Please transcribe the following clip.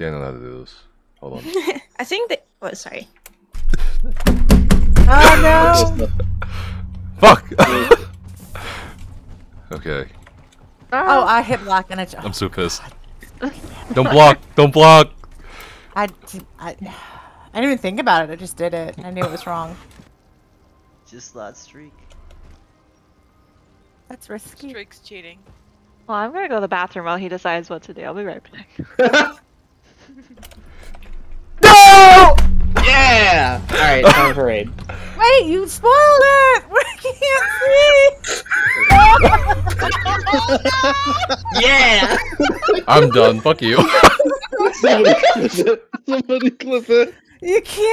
Yeah, I know how to do this. Hold on. I think that. Oh, sorry. Oh no! Fuck! Okay. Oh, I hit block and I. Oh, I'm so pissed. God. Don't block! Don't block! I didn't even think about it. I just did it. I knew it was wrong. Just that streak. That's risky. Streak's cheating. Well, I'm gonna go to the bathroom while he decides what to do. I'll be right back. No! Yeah! Alright, time for raid. Wait, you spoiled it! We can't see! Yeah! I'm done, fuck you. Somebody clip it. You can't.